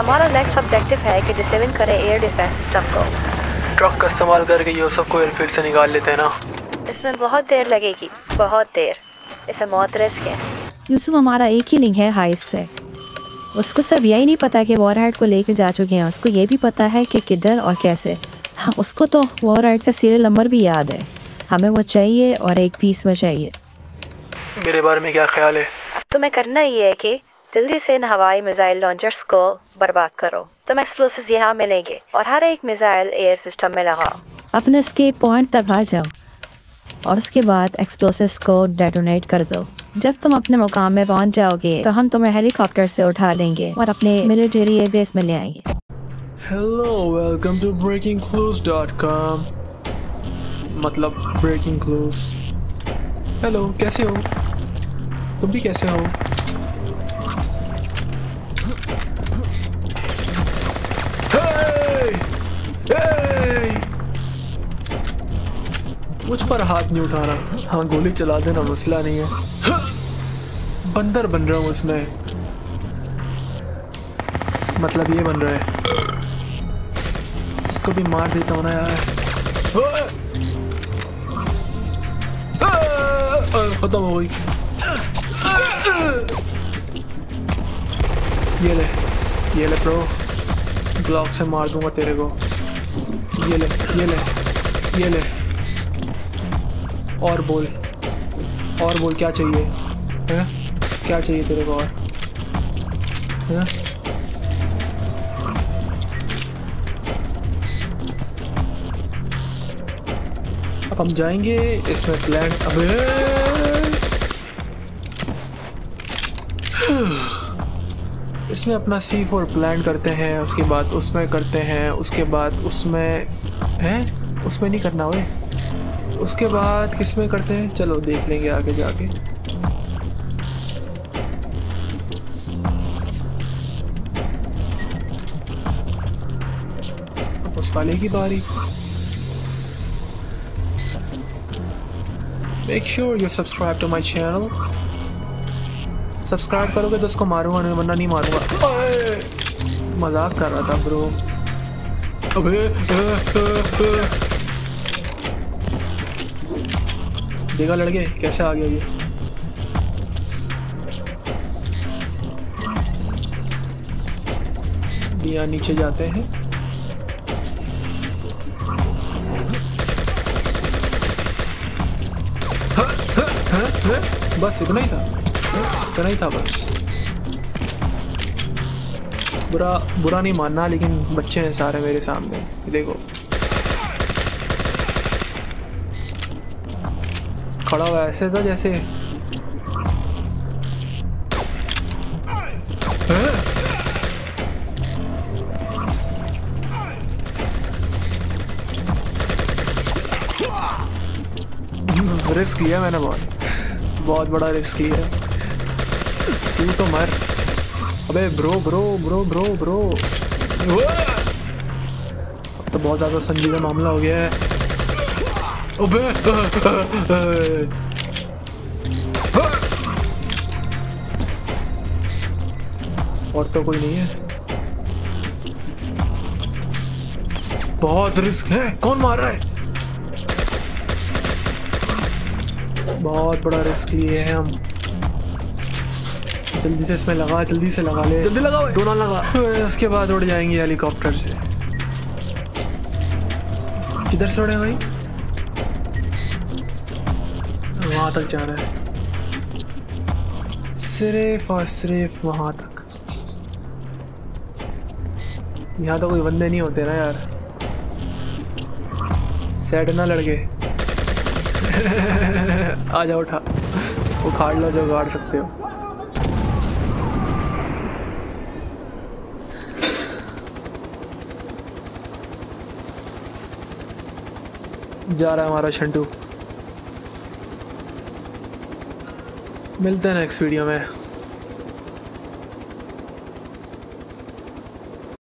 हमारा next objective है कि डिसेबल करें एयर डिफेंस सिस्टम को। ट्रक का इस्तेमाल करके ये सबको एयरफील्ड से निकाल लेते हैं ना। इसमें बहुत देर लगेगी, बहुत देर। इसमें मौत रिस्क है। यूसुफ हमारा एक ही लिंग है हाइस से। उसको सब यही नहीं पता कि वॉरहेड को लेकर जा चुके हैं। उसको ये भी पता है कि किधर और कैसे। हाँ, उसको तो वॉरहेड का सीरियल नंबर भी याद है। हमें वो चाहिए और एक पीस में चाहिए। मेरे बारे में क्या ख्याल है? तुम्हें करना ये है कि जल्दी से इन हवाई मिसाइल लॉन्चर्स को बर्बाद करो। तुम्हें एक्सप्लोसिव्स यहाँ मिलेंगे और हर एक मिसाइल एयर सिस्टम में लगाओ। अपने एस्केप पॉइंट तक आ जाओ और उसके बाद एक्सप्लोसिव्स को डेटोनेट कर दो। जब तुम अपने मुकाम में पहुंच जाओगे तो हम तुम्हें हेलीकॉप्टर से उठा लेंगे और अपने मिलिट्री एयर बेस में ले आएंगे। Hello, welcome to breakingclues.com। मतलब ब्रेकिंग क्लूज। हेलो, कैसे हो? तुम भी कैसे हो? hey! Hey! मुझ पर हाथ नहीं उठाना। हाँ, गोली चला देना, मसला नहीं है। बंदर बन रहा हूँ उसमें। मतलब ये बन रहा है। इसको भी मार देता हूँ ना यार। खत्म हो गई। ये ले प्रो, ग्लॉक से मार दूंगा तेरे को। ये ले और बोल क्या चाहिए है? क्या चाहिए तेरे को और है? अब हम जाएंगे इसमें प्लान। अबे इसमें अपना C4 प्लान करते हैं, उसके बाद उसमें करते हैं, उसके बाद उसमें हैं, उसमें नहीं करना हुए, उसके बाद किसमें करते हैं? चलो देख लेंगे आगे जाके। उस वाले की बारी। Make sure you subscribe to my channel. Subscribe करोगे तो उसको मारूंगा, नहीं वरना नहीं मारूंगा। मजाक कर रहा था ब्रो। अबे देखा लड़के कैसे आ गया ये। यहाँ नीचे जाते हैं। बस इतना ही था बस। बुरा नहीं मानना, लेकिन बच्चे हैं सारे मेरे सामने। देखो खड़ा हुआ ऐसे था जैसे रिस्क लिया मैंने। बहुत बड़ा रिस्क लिया। तू तो मर। अबे ब्रो अब तो बहुत ज़्यादा संजीदा मामला हो गया है। अबे और तो कोई नहीं है। बहुत रिस्क है। कौन मार रहा है? बहुत बड़ा रिस्क लिए हैं हम। जल्दी से इसमें लगा, जल्दी से लगा ले। जल्दी लगाओ, दोनों लगा। उसके बाद उड़ जाएंगे हेलीकॉप्टर से। किधर से उड़े भाई? वहाँ तक जाना है, सिर्फ और सिर्फ वहाँ तक। यहाँ तो कोई बंदे नहीं होते ना यार। सैड ना लड़के। आ जाओ, उठा उखाड़ लो जो उखाड़ सकते हो। जा रहा है हमारा शंटू। मिलते हैं नेक्स्ट वीडियो में।